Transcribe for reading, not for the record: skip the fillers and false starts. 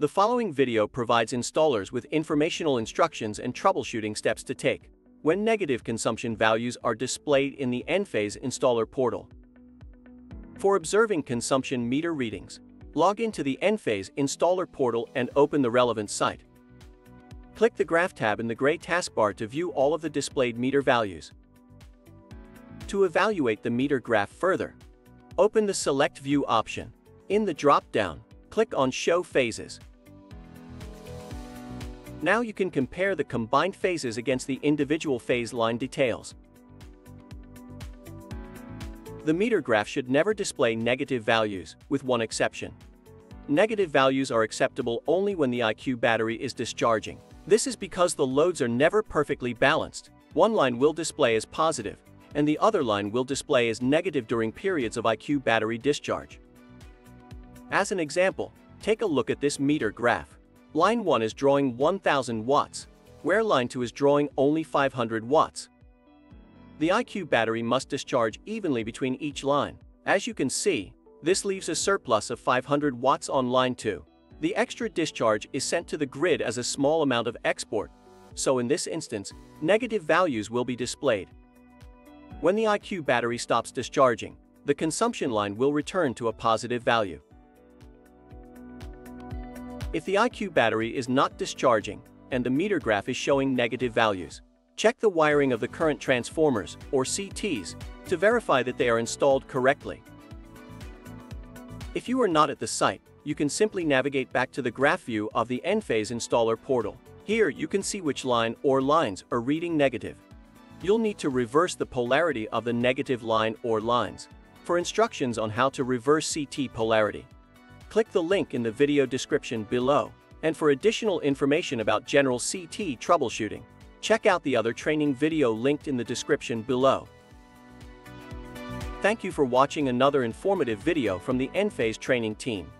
The following video provides installers with informational instructions and troubleshooting steps to take when negative consumption values are displayed in the Enphase Installer Portal. For observing consumption meter readings, log into the Enphase Installer Portal and open the relevant site. Click the Graph tab in the gray taskbar to view all of the displayed meter values. To evaluate the meter graph further, open the Select View option. In the drop-down, click on Show Phases. Now you can compare the combined phases against the individual phase line details. The meter graph should never display negative values, with one exception. Negative values are acceptable only when the IQ battery is discharging. This is because the loads are never perfectly balanced. One line will display as positive, and the other line will display as negative during periods of IQ battery discharge. As an example, take a look at this meter graph. Line 1 is drawing 1000 watts, where line 2 is drawing only 500 watts. The IQ battery must discharge evenly between each line. As you can see, this leaves a surplus of 500 watts on line 2. The extra discharge is sent to the grid as a small amount of export, so in this instance, negative values will be displayed. When the IQ battery stops discharging, the consumption line will return to a positive value. If the IQ battery is not discharging and the meter graph is showing negative values, check the wiring of the current transformers, or CTs, to verify that they are installed correctly. If you are not at the site, you can simply navigate back to the graph view of the Enphase Installer Portal. Here you can see which line or lines are reading negative. You'll need to reverse the polarity of the negative line or lines. For instructions on how to reverse CT polarity, click the link in the video description below. And for additional information about general CT troubleshooting, check out the other training video linked in the description below. Thank you for watching another informative video from the Enphase training team.